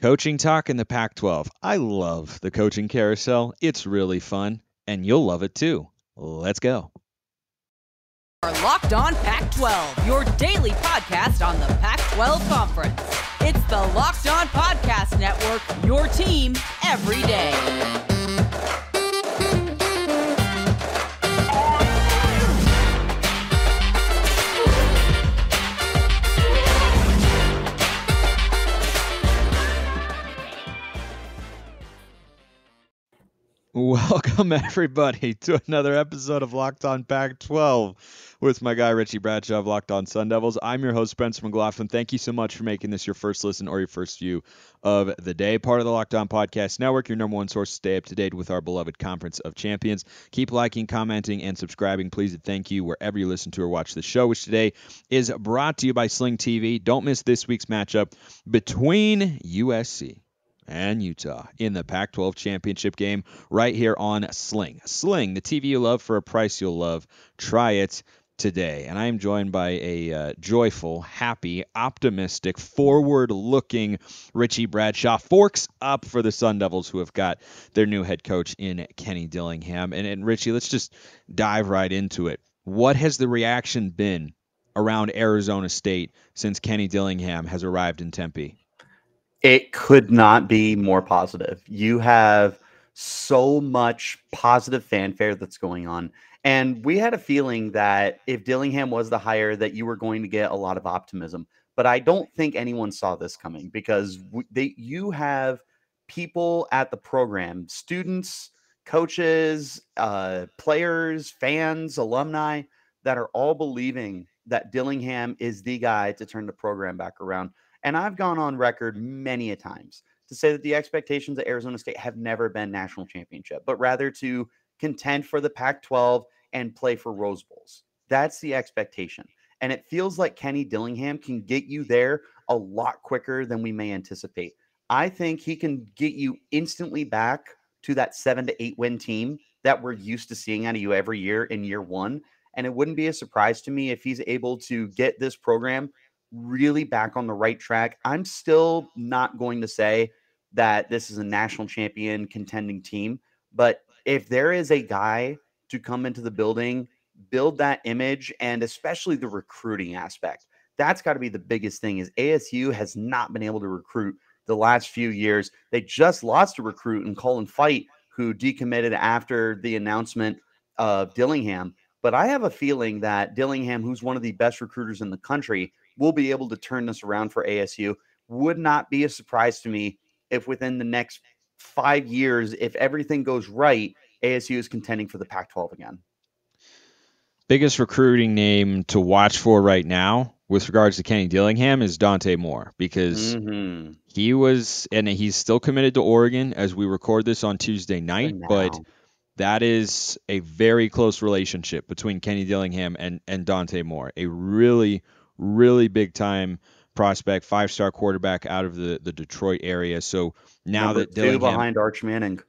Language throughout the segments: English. Coaching talk in the Pac-12. I love the coaching carousel. It's really fun, and you'll love it too. Let's go. Locked On Pac-12, your daily podcast on the Pac-12 Conference. It's the Locked On Podcast Network, your team every day. Welcome, everybody, to another episode of Locked On Pac-12 with my guy, Richie Bradshaw of Locked On Sun Devils. I'm your host, Spencer McLaughlin. Thank you so much for making this your first listen or your first view of the day. Part of the Locked On Podcast Network, your number one source to stay up to date with our beloved Conference of Champions. Keep liking, commenting, and subscribing, please, and thank you wherever you listen to or watch the show, which today is brought to you by Sling TV. Don't miss this week's matchup between USC and Utah in the Pac-12 championship game right here on Sling. Sling, the TV you love for a price you'll love. Try it today. And I am joined by a joyful, happy, optimistic, forward-looking Richie Bradshaw. Forks up for the Sun Devils, who have got their new head coach in Kenny Dillingham. And Richie, let's just dive right into it. What has the reaction been around Arizona State since Kenny Dillingham has arrived in Tempe? It could not be more positive. You have so much positive fanfare that's going on. And we had a feeling that if Dillingham was the hire, that you were going to get a lot of optimism. But I don't think anyone saw this coming, because you have people at the program, students, coaches, players, fans, alumni, that are all believing that Dillingham is the guy to turn the program back around. And I've gone on record many a times to say that the expectations at Arizona State have never been national championship, but rather to contend for the Pac-12 and play for Rose Bowls. That's the expectation. And it feels like Kenny Dillingham can get you there a lot quicker than we may anticipate. I think he can get you instantly back to that 7 to 8 win team that we're used to seeing out of you every year in year one. And it wouldn't be a surprise to me if he's able to get this program really back on the right track. I'm still not going to say that this is a national champion contending team, but if there is a guy to come into the building, build that image, and especially the recruiting aspect, that's got to be the biggest thing. Is ASU has not been able to recruit the last few years. They just lost a recruit in Colin Fight, who decommitted after the announcement of Dillingham. But I have a feeling that Dillingham, who's one of the best recruiters in the country, will be able to turn this around for ASU. Would not be a surprise to me if within the next 5 years, if everything goes right, ASU is contending for the Pac-12 again. Biggest recruiting name to watch for right now with regards to Kenny Dillingham is Dante Moore, because he was, and he's still committed to Oregon as we record this on Tuesday night, but that is a very close relationship between Kenny Dillingham and Dante Moore. A really big-time prospect, five-star quarterback out of the Detroit area. So now that Dillingham... behind Arch Manning.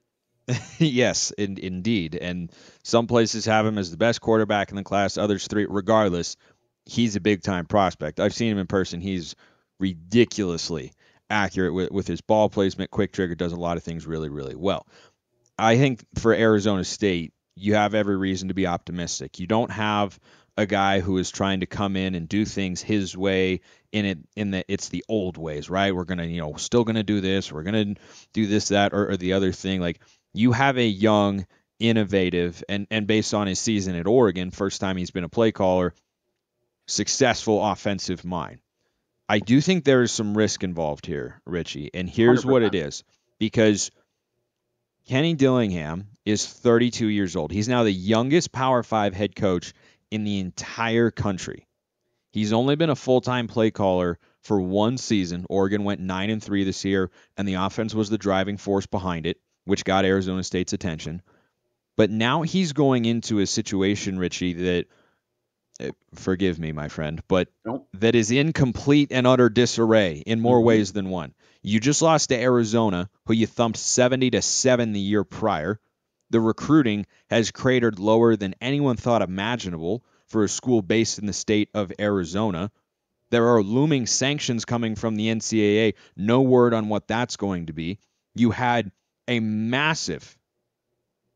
Yes, indeed. And some places have him as the best quarterback in the class, others three. Regardless, he's a big-time prospect. I've seen him in person. He's ridiculously accurate with his ball placement, quick trigger, does a lot of things really, really well. I think for Arizona State, you have every reason to be optimistic. You don't have a guy who is trying to come in and do things his way it's the old ways, right? We're going to, we're still going to do this. We're going to do this, that, or the other thing. Like, you have a young, innovative, and based on his season at Oregon, first time he's been a play caller, successful offensive mind. I do think there is some risk involved here, Richie. And here's 100%. What it is, because Kenny Dillingham is 32 years old. He's now the youngest Power 5 head coach in the entire country. He's only been a full-time play caller for one season. Oregon went 9-3 this year, and the offense was the driving force behind it, which got Arizona State's attention. But now he's going into a situation, Richie, that, forgive me, my friend, but that is in complete and utter disarray in more ways than one. You just lost to Arizona, who you thumped 70-7 the year prior. The recruiting has cratered lower than anyone thought imaginable for a school based in the state of Arizona. There are looming sanctions coming from the NCAA. No word on what that's going to be. You had a massive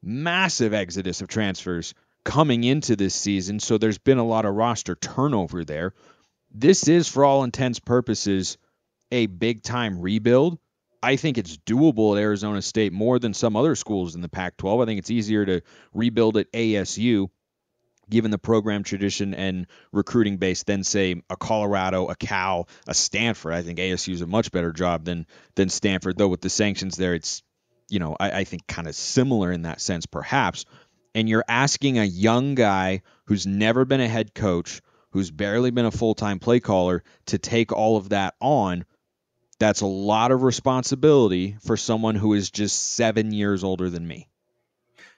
exodus of transfers coming into this season, so there's been a lot of roster turnover there. This is, for all intents and purposes, a big-time rebuild. I think it's doable at Arizona State more than some other schools in the Pac-12. I think it's easier to rebuild at ASU, given the program tradition and recruiting base, than, say, a Colorado, a Cal, a Stanford. I think ASU's a much better job than Stanford, though with the sanctions there, it's, you know, I think kind of similar in that sense, perhaps. And you're asking a young guy who's never been a head coach, who's barely been a full-time play caller, to take all of that on. That's a lot of responsibility for someone who is just 7 years older than me.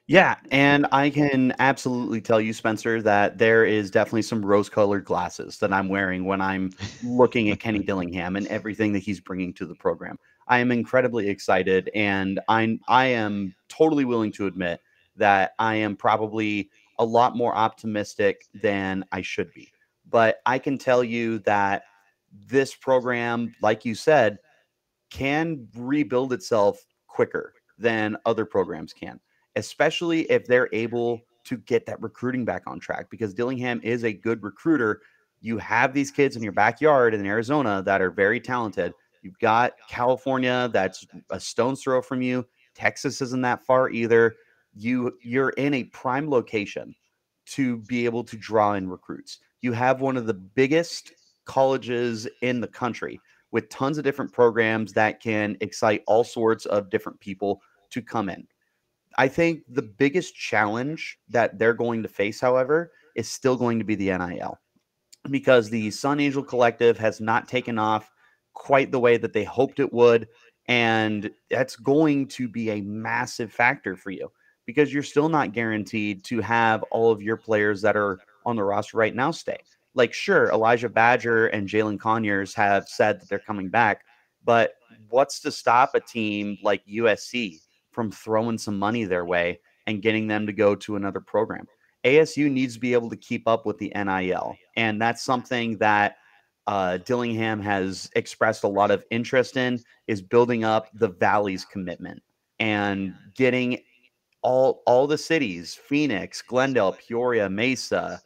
Yeah, and I can absolutely tell you, Spencer, that there is definitely some rose-colored glasses that I'm wearing when I'm looking at Kenny Dillingham and everything that he's bringing to the program. I am incredibly excited, and I am totally willing to admit that I am probably a lot more optimistic than I should be. But I can tell you that this program, like you said, can rebuild itself quicker than other programs can, especially if they're able to get that recruiting back on track, because Dillingham is a good recruiter. You have these kids in your backyard in Arizona that are very talented. You've got California that's a stone's throw from you. Texas isn't that far either. You're in a prime location to be able to draw in recruits. You have one of the biggest colleges in the country with tons of different programs that can excite all sorts of different people to come in. I think the biggest challenge that they're going to face, however, is still going to be the NIL, because the Sun Angel Collective has not taken off quite the way that they hoped it would. And that's going to be a massive factor for you, because you're still not guaranteed to have all of your players that are on the roster right now stay. Like, sure, Elijah Badger and Jalen Conyers have said that they're coming back, but what's to stop a team like USC from throwing some money their way and getting them to go to another program? ASU needs to be able to keep up with the NIL. And that's something that Dillingham has expressed a lot of interest in, is building up the Valley's commitment and getting all the cities, Phoenix, Glendale, Peoria, Mesa,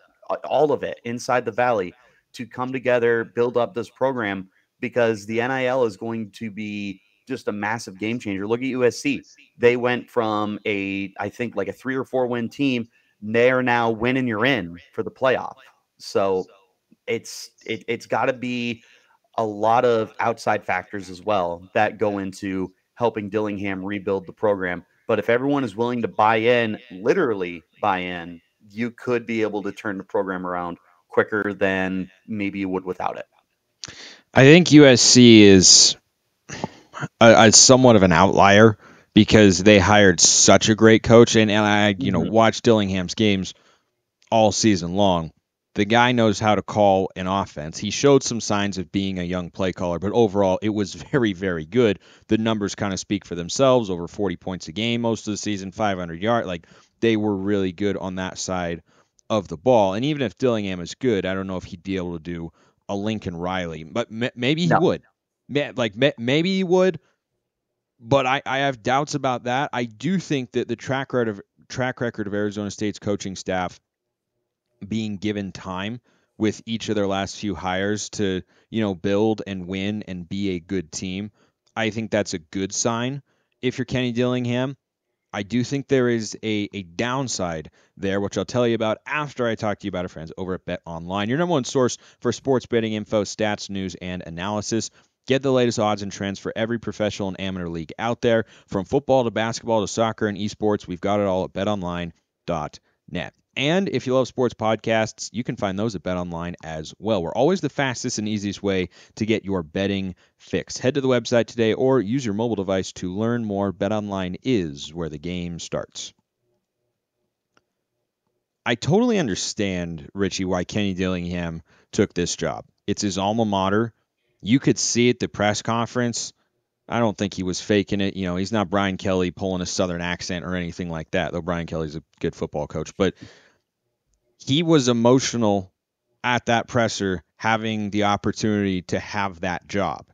all of it inside the Valley, to come together, build up this program, because the NIL is going to be just a massive game changer. Look at USC. They went from I think like a 3 or 4 win team. They are now winning you're in for the playoff. So it's got to be a lot of outside factors as well that go into helping Dillingham rebuild the program. But if everyone is willing to buy in, literally buy in, you could be able to turn the program around quicker than maybe you would without it. I think USC is a somewhat of an outlier, because they hired such a great coach, and I, you know, watched Dillingham's games all season long. The guy knows how to call an offense. He showed some signs of being a young play caller, but overall it was very, very good. The numbers kind of speak for themselves. Over 40 points a game most of the season, 500 yard. Like, they were really good on that side of the ball. And even if Dillingham is good, I don't know if he'd be able to do a Lincoln Riley, but maybe he would. Like, maybe he would, but I have doubts about that. I do think that the track record of Arizona State's coaching staff being given time with each of their last few hires to, you know, build and win and be a good team, I think that's a good sign if you're Kenny Dillingham. I do think there is a downside there, which I'll tell you about after I talk to you about our friends over at Bet Online, your number one source for sports betting info, stats, news, and analysis. Get the latest odds and trends for every professional and amateur league out there. From football to basketball to soccer and esports, we've got it all at betonline.net. And if you love sports podcasts, you can find those at BetOnline as well. We're always the fastest and easiest way to get your betting fix. Head to the website today or use your mobile device to learn more. BetOnline is where the game starts. I totally understand, Richie, why Kenny Dillingham took this job. It's his alma mater. You could see at the press conference, I don't think he was faking it. You know, he's not Brian Kelly pulling a Southern accent or anything like that, though Brian Kelly's a good football coach. But he was emotional at that presser, having the opportunity to have that job,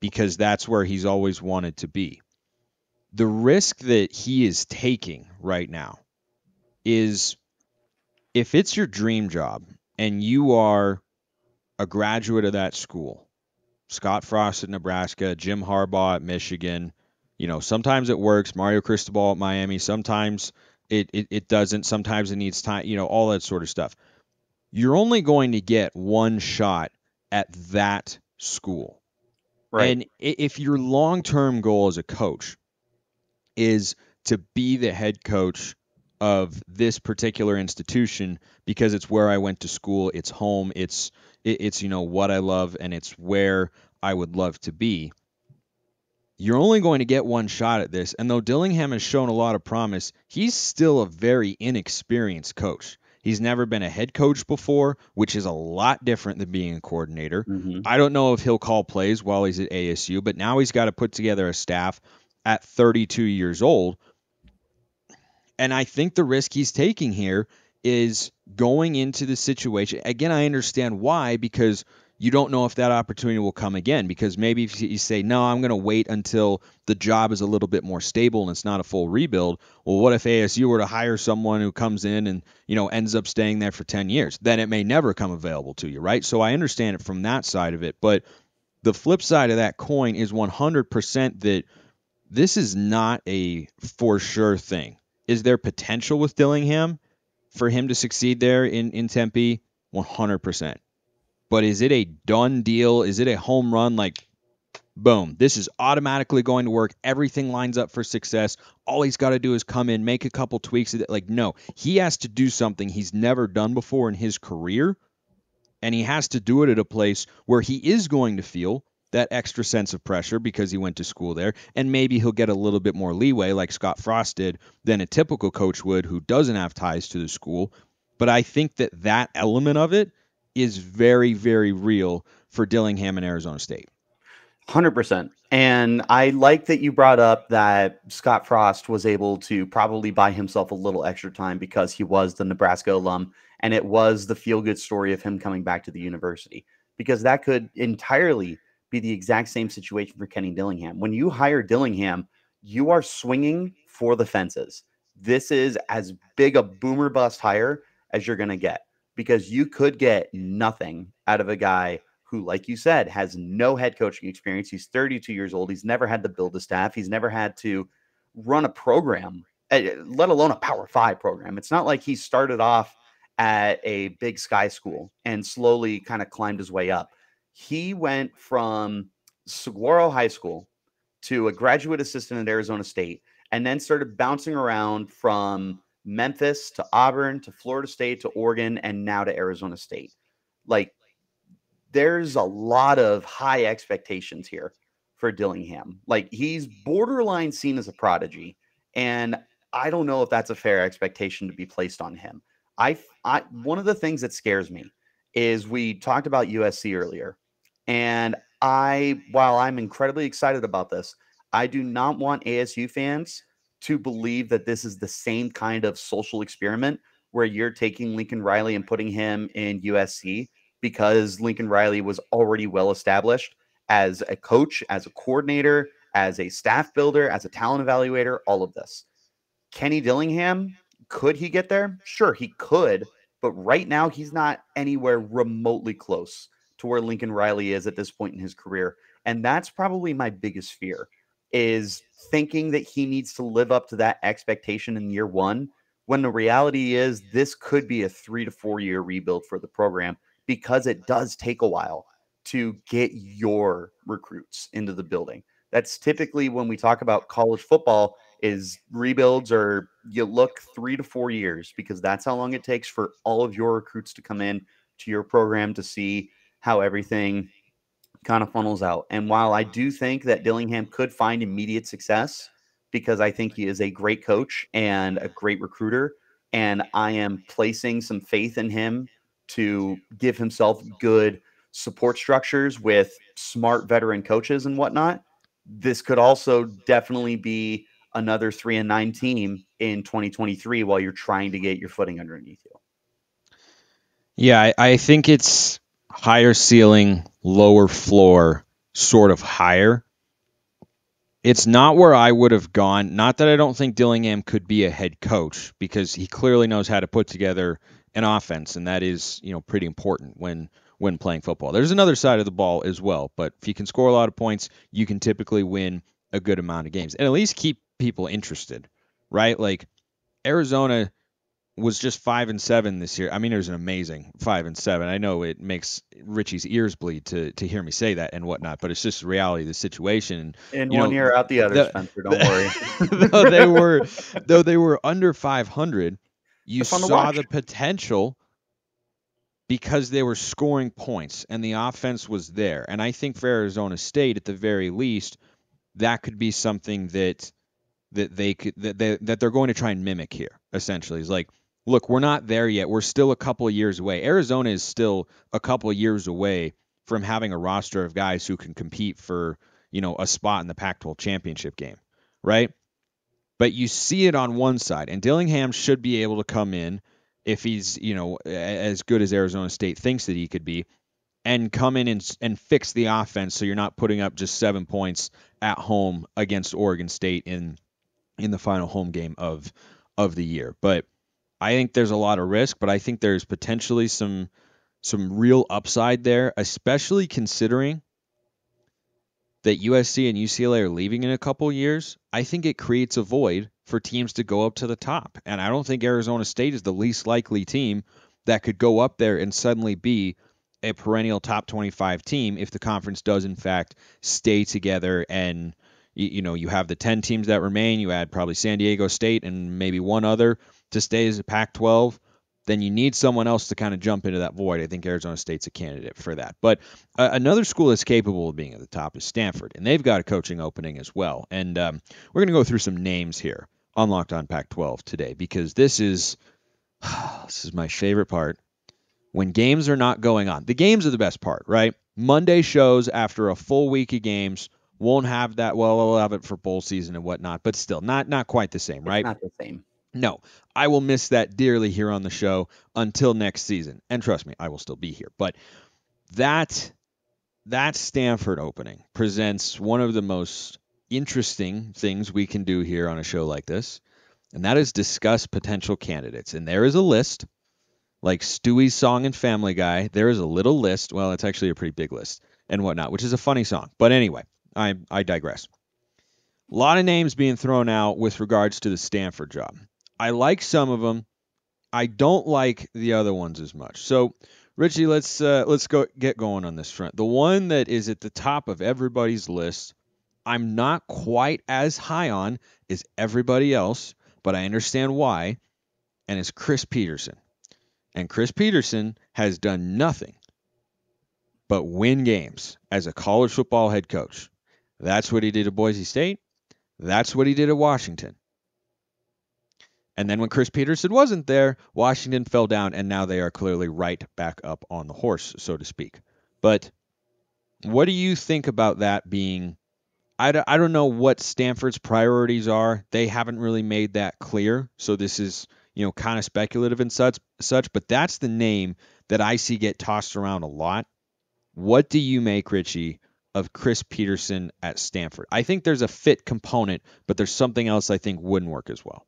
because that's where he's always wanted to be. The risk that he is taking right now is, if it's your dream job and you are a graduate of that school, Scott Frost at Nebraska, Jim Harbaugh at Michigan, you know, sometimes it works, Mario Cristobal at Miami, sometimes it doesn't, sometimes it needs time, you know, all that sort of stuff. You're only going to get one shot at that school. Right. And if your long-term goal as a coach is to be the head coach of this particular institution, because it's where I went to school, it's home, it's you know, what I love, and it's where I would love to be, you're only going to get one shot at this. And though Dillingham has shown a lot of promise, he's still a very inexperienced coach. He's never been a head coach before, which is a lot different than being a coordinator. Mm-hmm. I don't know if he'll call plays while he's at ASU, but now he's got to put together a staff at 32 years old. And I think the risk he's taking here is going into the situation. Again, I understand why, because you don't know if that opportunity will come again, because maybe if you say, no, I'm going to wait until the job is a little bit more stable and it's not a full rebuild. Well, what if ASU were to hire someone who comes in and, you know, ends up staying there for 10 years? Then it may never come available to you, right? So I understand it from that side of it. But the flip side of that coin is 100% that this is not a for sure thing. Is there potential with Dillingham for him to succeed there in Tempe? 100%. But is it a done deal? Is it a home run? Like, boom, this is automatically going to work. Everything lines up for success. All he's got to do is come in, make a couple tweaks. Like, no, he has to do something he's never done before in his career. And he has to do it at a place where he is going to feel that extra sense of pressure because he went to school there. And maybe he'll get a little bit more leeway like Scott Frost did than a typical coach would who doesn't have ties to the school. But I think that that element of it is very, very real for Dillingham and Arizona State. 100%. And I like that you brought up that Scott Frost was able to probably buy himself a little extra time because he was the Nebraska alum, and it was the feel-good story of him coming back to the university, because that could entirely be the exact same situation for Kenny Dillingham. When you hire Dillingham, you are swinging for the fences. This is as big a boomer bust hire as you're going to get, because you could get nothing out of a guy who, like you said, has no head coaching experience. He's 32 years old. He's never had to build a staff. He's never had to run a program, let alone a Power 5 program. It's not like he started off at a Big Sky school and slowly kind of climbed his way up. He went from Saguaro High School to a graduate assistant at Arizona State, and then started bouncing around from Memphis to Auburn to Florida State to Oregon, and now to Arizona State. Like, there's a lot of high expectations here for Dillingham. Like, he's borderline seen as a prodigy, and I don't know if that's a fair expectation to be placed on him. I one of the things that scares me is, we talked about USC earlier, and while I'm incredibly excited about this, I do not want ASU fans to believe that this is the same kind of social experiment where you're taking Lincoln Riley and putting him in USC, because Lincoln Riley was already well established as a coach, as a coordinator, as a staff builder, as a talent evaluator, all of this. Kenny Dillingham, could he get there? Sure, he could, but right now he's not anywhere remotely close to where Lincoln Riley is at this point in his career. And that's probably my biggest fear, is thinking that he needs to live up to that expectation in year one, when the reality is this could be a 3 to 4 year rebuild for the program, because it does take a while to get your recruits into the building. That's typically when we talk about college football, is rebuilds, or you look 3 to 4 years, because that's how long it takes for all of your recruits to come in to your program to see how everything kind of funnels out. And while I do think that Dillingham could find immediate success, because I think he is a great coach and a great recruiter, and I am placing some faith in him to give himself good support structures with smart veteran coaches and whatnot, this could also definitely be another 3-9 team in 2023 while you're trying to get your footing underneath you. Yeah, I think it's higher ceiling, lower floor sort of higher. It's not where I would have gone. Not that I don't think Dillingham could be a head coach, because he clearly knows how to put together an offense, and that is, you know, pretty important when playing football. There's another side of the ball as well, but if you can score a lot of points, you can typically win a good amount of games and at least keep people interested, right? Like Arizona was just 5-7 this year. I mean, it was an amazing 5-7. I know it makes Richie's ears bleed to hear me say that and whatnot, but it's just the reality of the situation. In one ear, out the other, Spencer. Don't worry. though they were under 500, you saw the potential because they were scoring points and the offense was there. And I think for Arizona State, at the very least, that could be something that they're going to try and mimic here. Essentially, is like, look, we're not there yet. We're still a couple of years away. Arizona is still a couple of years away from having a roster of guys who can compete for, you know, a spot in the Pac-12 championship game, right? But you see it on one side, and Dillingham should be able to come in if he's, you know, as good as Arizona State thinks that he could be, and come in and fix the offense so you're not putting up just 7 points at home against Oregon State in the final home game of the year. But I think there's a lot of risk, but I think there's potentially some real upside there, especially considering that USC and UCLA are leaving in a couple years. I think it creates a void for teams to go up to the top, and I don't think Arizona State is the least likely team that could go up there and suddenly be a perennial top 25 team if the conference does in fact stay together and, you know, you have the 10 teams that remain, you add probably San Diego State and maybe one other to stay as a Pac-12, then you need someone else to kind of jump into that void. I think Arizona State's a candidate for that. But another school that's capable of being at the top is Stanford, and they've got a coaching opening as well. And we're going to go through some names here on Locked On Pac-12 today, because this is my favorite part. When games are not going on, the games are the best part, right? Monday shows after a full week of games. Won't have that. Well, I'll have it for bowl season and whatnot, but still not quite the same, right? It's not the same. No, I will miss that dearly here on the show until next season. And trust me, I will still be here. But that Stanford opening presents one of the most interesting things we can do here on a show like this, and that is discuss potential candidates. And there is a list, like Stewie's song and Family Guy. There is a little list. Well, it's actually a pretty big list and whatnot, which is a funny song. But anyway, I digress. A lot of names being thrown out with regards to the Stanford job. I like some of them. I don't like the other ones as much. So, Richie, let's go get going on this front. The one that is at the top of everybody's list, I'm not quite as high on as everybody else, but I understand why, and it's Chris Peterson. And Chris Peterson has done nothing but win games as a college football head coach. That's what he did at Boise State. That's what he did at Washington. And then when Chris Peterson wasn't there, Washington fell down, and now they are clearly right back up on the horse, so to speak. But what do you think about that being... I don't know what Stanford's priorities are. They haven't really made that clear, so this is, you know, kind of speculative and such, but that's the name that I see get tossed around a lot. What do you make, Richie, of Chris Peterson at Stanford? I think there's a fit component, but there's something else I think wouldn't work as well.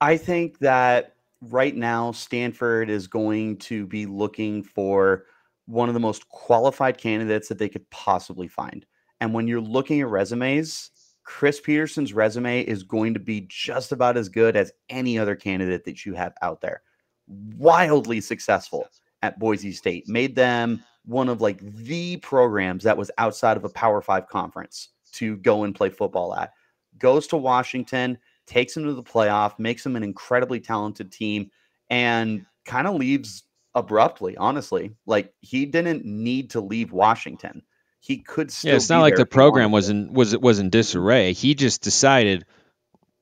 I think that right now Stanford is going to be looking for one of the most qualified candidates that they could possibly find. And when you're looking at resumes, Chris Peterson's resume is going to be just about as good as any other candidate that you have out there. Wildly successful at Boise State, made them one of like the programs that was outside of a Power 5 conference to go and play football at. Goes to Washington, takes him to the playoff, makes him an incredibly talented team, and kind of leaves abruptly, honestly. Like, he didn't need to leave Washington. He could still be there. It's not like the program was in disarray. He just decided,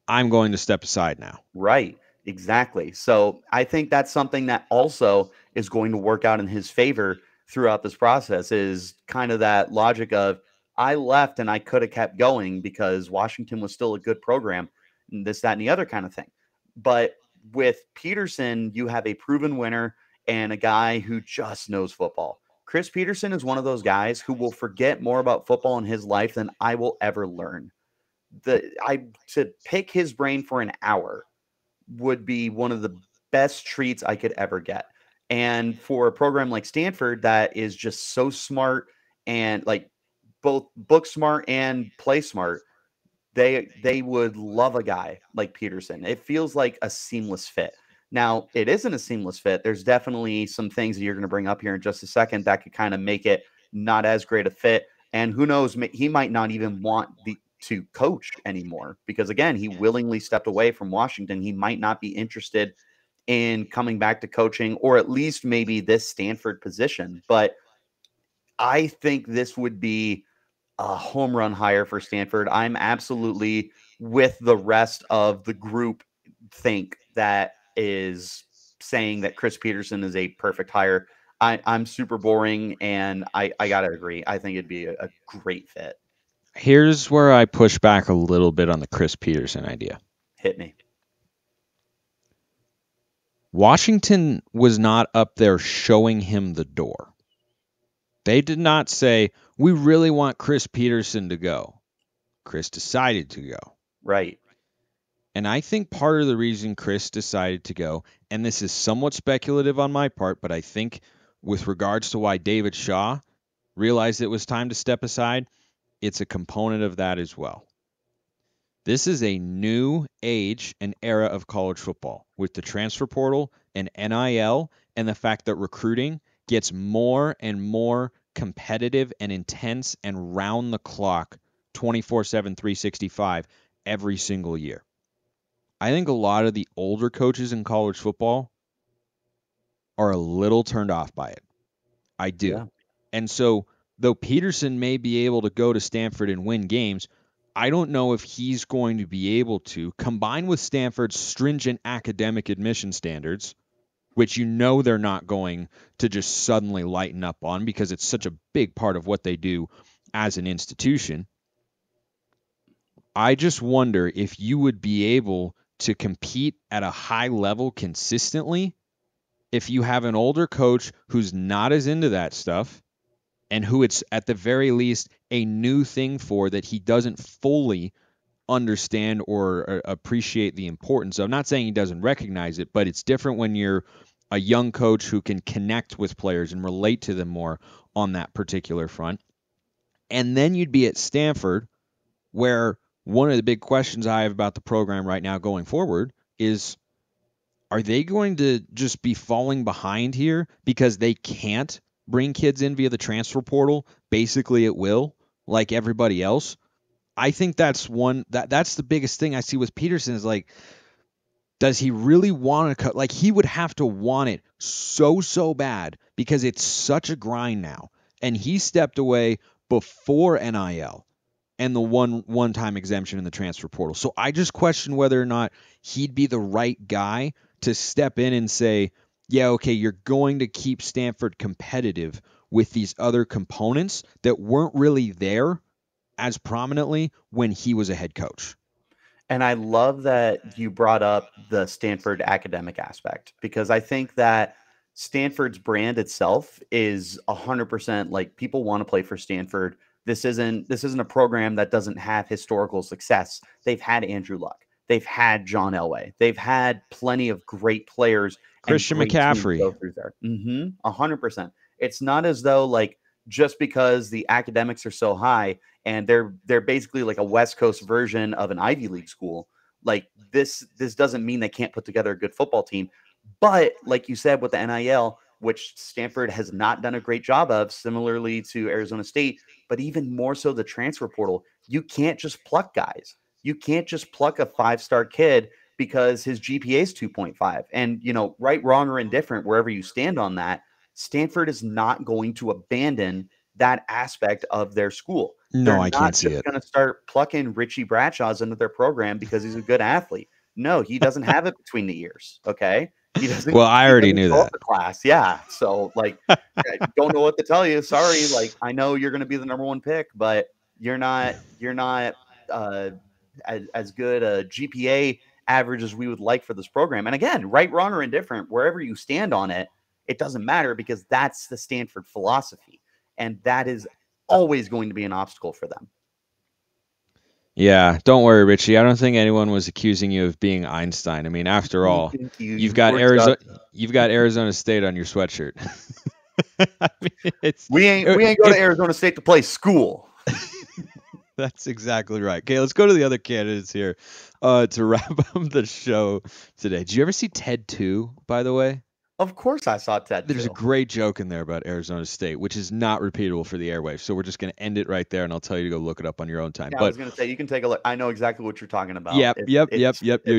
I'm going to step aside now. Right, exactly. So I think that's something that also is going to work out in his favor throughout this process, is kind of that logic of, I left and I could have kept going because Washington was still a good program, and this, that, and the other kind of thing. But with Peterson, you have a proven winner and a guy who just knows football. Chris Peterson is one of those guys who will forget more about football in his life than I will ever learn. To pick his brain for an hour would be one of the best treats I could ever get. And for a program like Stanford that is just so smart and like both book smart and play smart, they would love a guy like Peterson. It feels like a seamless fit. Now, it isn't a seamless fit. There's definitely some things that you're going to bring up here in just a second that could kind of make it not as great a fit. And who knows, he might not even want to coach anymore because, again, he willingly stepped away from Washington. He might not be interested in coming back to coaching or at least maybe this Stanford position. But I think this would be a home run hire for Stanford. I'm absolutely with the rest of the group think that is saying that Chris Peterson is a perfect hire. I'm super boring, and I got to agree. I think it'd be a great fit. Here's where I push back a little bit on the Chris Peterson idea. Hit me. Washington was not up there showing him the door. They did not say, we really want Chris Peterson to go. Chris decided to go. Right. And I think part of the reason Chris decided to go, and this is somewhat speculative on my part, but I think with regards to why David Shaw realized it was time to step aside, it's a component of that as well. This is a new age and era of college football with the transfer portal and NIL and the fact that recruiting gets more and more competitive and intense and round the clock 24/7, 365 every single year. I think a lot of the older coaches in college football are a little turned off by it. I do. Yeah. And so though Peterson may be able to go to Stanford and win games, I don't know if he's going to be able to, combined with Stanford's stringent academic admission standards, which you know they're not going to just suddenly lighten up on because it's such a big part of what they do as an institution. I just wonder if you would be able to compete at a high level consistently if you have an older coach who's not as into that stuff and who it's at the very least a new thing for that he doesn't fully understand or appreciate the importance of. I'm not saying he doesn't recognize it, but it's different when you're a young coach who can connect with players and relate to them more on that particular front. And then you'd be at Stanford, where one of the big questions I have about the program right now going forward is, are they going to just be falling behind here because they can't bring kids in via the transfer portal, basically at will, like everybody else? I think that's the biggest thing I see with Peterson is like, does he really want to cut? Like he would have to want it so bad because it's such a grind now. And he stepped away before NIL and the one-time exemption in the transfer portal. So I just question whether or not he'd be the right guy to step in and say, yeah, okay, you're going to keep Stanford competitive with these other components that weren't really there as prominently when he was a head coach. And I love that you brought up the Stanford academic aspect, because I think that Stanford's brand itself is 100% like people want to play for Stanford. This isn't a program that doesn't have historical success. They've had Andrew Luck. They've had John Elway. They've had plenty of great players. Christian McCaffrey. Go through there. 100%. It's not as though like just because the academics are so high and they're basically like a West Coast version of an Ivy League school. Like this doesn't mean they can't put together a good football team. But like you said with the NIL, which Stanford has not done a great job of, similarly to Arizona State, but even more so the transfer portal, you can't just pluck guys. You can't just pluck a five-star kid because his GPA is 2.5. And, you know, right, wrong, or indifferent, wherever you stand on that, Stanford is not going to abandon that aspect of their school. No, I can't see it. They're not just going to start plucking Richie Bradshaws into their program because he's a good athlete. No, he doesn't have it between the ears, okay? Well, I already knew that. The class. Yeah. So like, I don't know what to tell you. Sorry. Like, I know you're going to be the number one pick, but you're not as good a GPA average as we would like for this program. And again, right, wrong, or indifferent, wherever you stand on it, it doesn't matter, because that's the Stanford philosophy. And that is always going to be an obstacle for them. Yeah, don't worry, Richie. I don't think anyone was accusing you of being Einstein. I mean, after all, you've got Arizona State on your sweatshirt. I mean, we ain't going to Arizona State to play school. That's exactly right. Okay, let's go to the other candidates here to wrap up the show today. Did you ever see Ted 2, by the way? Of course I saw Ted 2. There's a great joke in there about Arizona State, which is not repeatable for the airwaves. So we're just going to end it right there, and I'll tell you to go look it up on your own time. Yeah, but I was going to say, you can take a look. I know exactly what you're talking about. Yep. You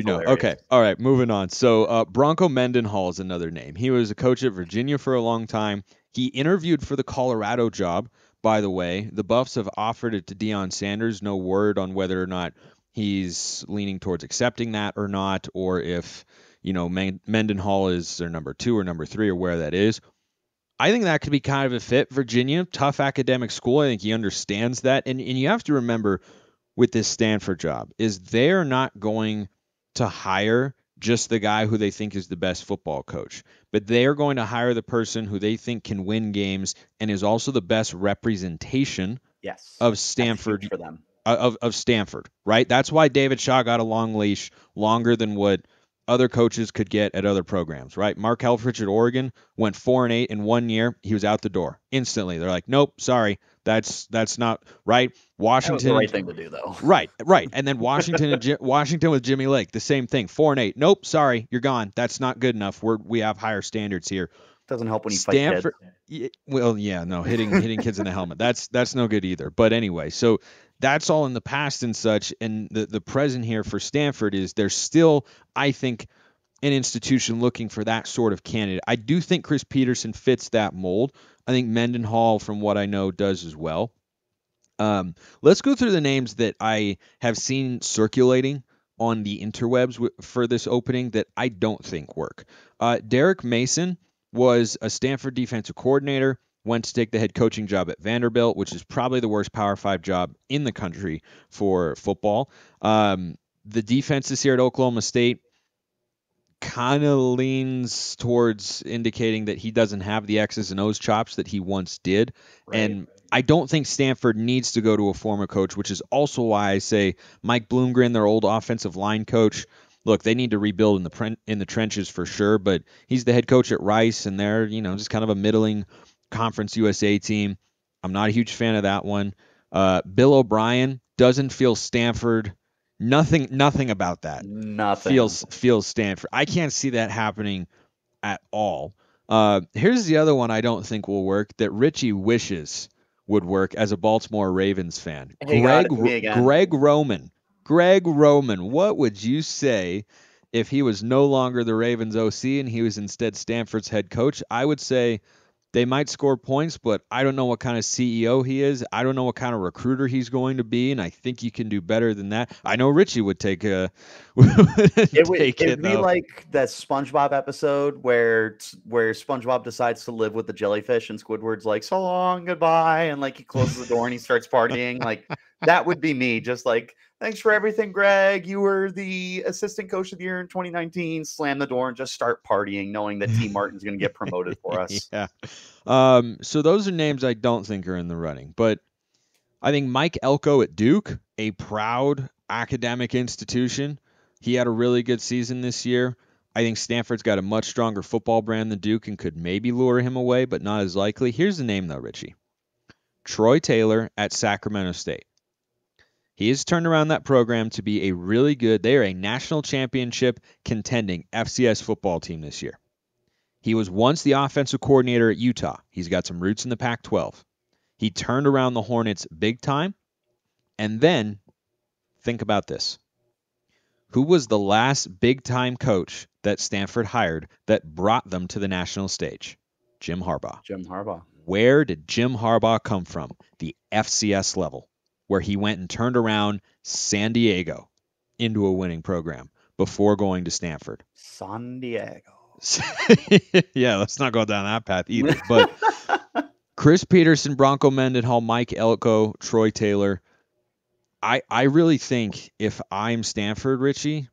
know. Okay. All right, moving on. So Bronco Mendenhall is another name. He was a coach at Virginia for a long time. He interviewed for the Colorado job. By the way, the Buffs have offered it to Deion Sanders. No word on whether or not he's leaning towards accepting that or not, or if, you know, Mendenhall is their number two or number three, or where that is. I think that could be kind of a fit. Virginia, tough academic school. I think he understands that. And you have to remember with this Stanford job is they're not going to hire just the guy who they think is the best football coach, but they are going to hire the person who they think can win games and is also the best representation of Stanford for them. Of Stanford, right? That's why David Shaw got a long leash, longer than what other coaches could get at other programs, right? Mark Helfrich at Oregon went 4-8 in 1 year. He was out the door instantly. They're like, nope, sorry, that's not right. Washington, that was the right thing to do, though. Right. And then Washington, Washington with Jimmy Lake, the same thing. 4-8. Nope, sorry, you're gone. That's not good enough. We have higher standards here. Doesn't help when you Stanford, fight kids. Well, yeah, no, hitting kids in the helmet. That's no good either. But anyway, so that's all in the past and such. And the present here for Stanford is there's still, I think, an institution looking for that sort of candidate. I do think Chris Peterson fits that mold. I think Mendenhall, from what I know, does as well. Let's go through the names that I have seen circulating on the interwebs for this opening that I don't think work. Derek Mason was a Stanford defensive coordinator, went to take the head coaching job at Vanderbilt, which is probably the worst Power 5 job in the country for football. The defense this year at Oklahoma State kind of leans towards indicating that he doesn't have the X's and O's chops that he once did. Right. And I don't think Stanford needs to go to a former coach, which is also why I say Mike Bloomgren, their old offensive line coach, look, they need to rebuild in the trenches for sure, but he's the head coach at Rice, and they're, you know, just kind of a middling Conference USA team. I'm not a huge fan of that one. Bill O'Brien doesn't feel Stanford. Nothing about that. Nothing feels Stanford. I can't see that happening at all. Here's the other one I don't think will work that Richie wishes would work as a Baltimore Ravens fan. Hey, Greg Roman, what would you say if he was no longer the Ravens OC and he was instead Stanford's head coach? I would say they might score points, but I don't know what kind of CEO he is. I don't know what kind of recruiter he's going to be, and I think you can do better than that. I know Richie would take It'd be like that SpongeBob episode where SpongeBob decides to live with the jellyfish, and Squidward's like, so long, goodbye, and like he closes the door and he starts partying. Like that would be me, just like, thanks for everything, Greg. You were the assistant coach of the year in 2019. Slam the door and just start partying, knowing that T. Martin's going to get promoted for us. Yeah. So those are names I don't think are in the running. But I think Mike Elko at Duke, a proud academic institution. He had a really good season this year. I think Stanford's got a much stronger football brand than Duke and could maybe lure him away, but not as likely. Here's the name, though, Richie. Troy Taylor at Sacramento State. He has turned around that program to be a really good, they are a national championship contending FCS football team this year. He was once the offensive coordinator at Utah. He's got some roots in the Pac-12. He turned around the Hornets big time. And then, think about this. Who was the last big-time coach that Stanford hired that brought them to the national stage? Jim Harbaugh. Jim Harbaugh. Where did Jim Harbaugh come from? The FCS level, where he went and turned around San Diego into a winning program before going to Stanford. San Diego. Yeah, let's not go down that path either. But Chris Peterson, Bronco Mendenhall, Mike Elko, Troy Taylor. I really think if I'm Stanford, Richie,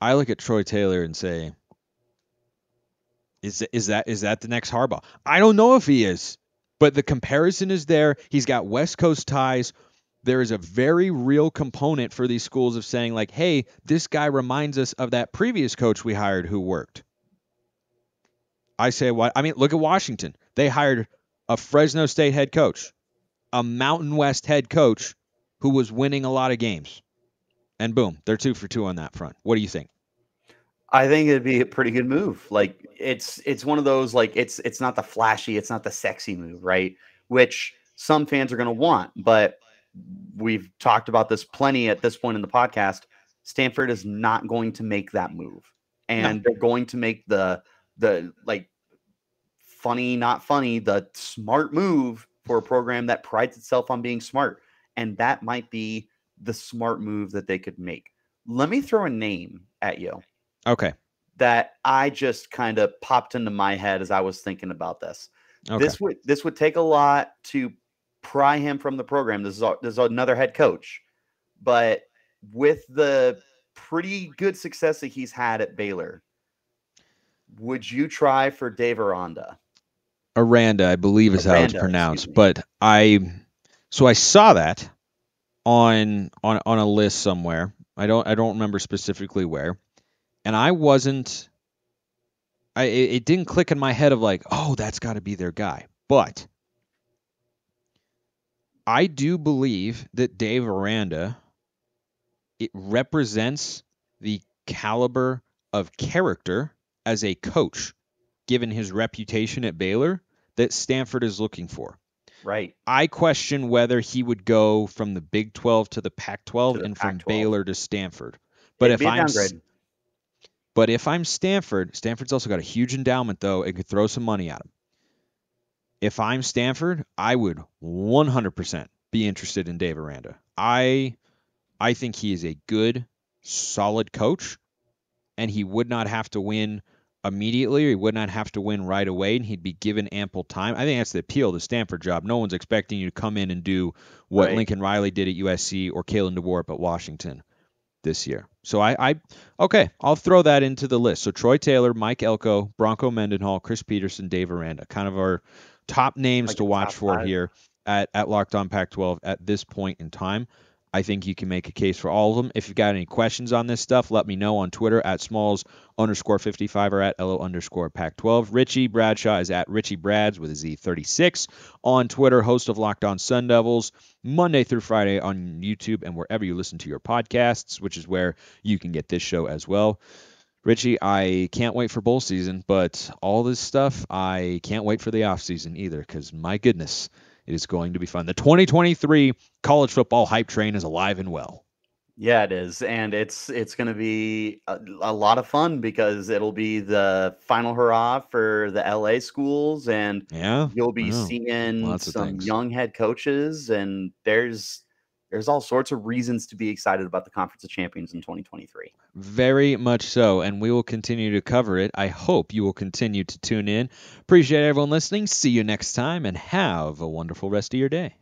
I look at Troy Taylor and say, Is that the next Harbaugh? I don't know if he is, but the comparison is there. He's got West Coast ties. There is a very real component for these schools of saying, like, hey, this guy reminds us of that previous coach we hired who worked. I say what? I mean, look at Washington. They hired a Fresno State head coach, a Mountain West head coach who was winning a lot of games. And boom, they're 2 for 2 on that front. What do you think? I think it'd be a pretty good move. Like, it's one of those, like, it's not the flashy, it's not the sexy move, right? Which some fans are going to want, but we've talked about this plenty at this point in the podcast. Stanford is not going to make that move, and no, they're going to make the like funny, not funny, the smart move for a program that prides itself on being smart. And that might be the smart move that they could make. Let me throw a name at you. Okay. That I just kind of popped into my head as I was thinking about this. Okay. This would take a lot to pry him from the program. This is another head coach, but with the pretty good success that he's had at Baylor, would you try for Dave Aranda? Aranda, I believe, is how it's pronounced. But I saw that on a list somewhere. I don't remember specifically where, and it didn't click in my head of like, oh, that's got to be their guy, but I do believe that Dave Aranda, it represents the caliber of character as a coach, given his reputation at Baylor, that Stanford is looking for. Right. I question whether he would go from the Big 12 to the Pac-12 and from Baylor to Stanford. But if I'm Stanford, Stanford's also got a huge endowment, though, and could throw some money at him. If I'm Stanford, I would 100% be interested in Dave Aranda. I think he is a good, solid coach, and he would not have to win immediately, or he would not have to win right away, and he'd be given ample time. I think that's the appeal of the Stanford job. No one's expecting you to come in and do what right. Lincoln Riley did at USC or Kalen DeBoer at Washington this year. So okay, I'll throw that into the list. So Troy Taylor, Mike Elko, Bronco Mendenhall, Chris Peterson, Dave Aranda, kind of our top names like to watch for five. Here at Locked On Pac-12 at this point in time. I think you can make a case for all of them. If you've got any questions on this stuff, let me know on Twitter at Smalls_55 or at LO_Pac-12. Richie Bradshaw is at Richie Brads with a Z36 on Twitter, host of Locked On Sun Devils, Monday through Friday on YouTube and wherever you listen to your podcasts, which is where you can get this show as well. Richie, I can't wait for bowl season, but all this stuff, I can't wait for the offseason either, because my goodness, it is going to be fun. The 2023 college football hype train is alive and well. Yeah, it is. And it's going to be a lot of fun because it'll be the final hurrah for the LA schools. And you'll be seeing lots some young head coaches. And there's all sorts of reasons to be excited about the Conference of Champions in 2023. Very much so. And we will continue to cover it. I hope you will continue to tune in. Appreciate everyone listening. See you next time and have a wonderful rest of your day.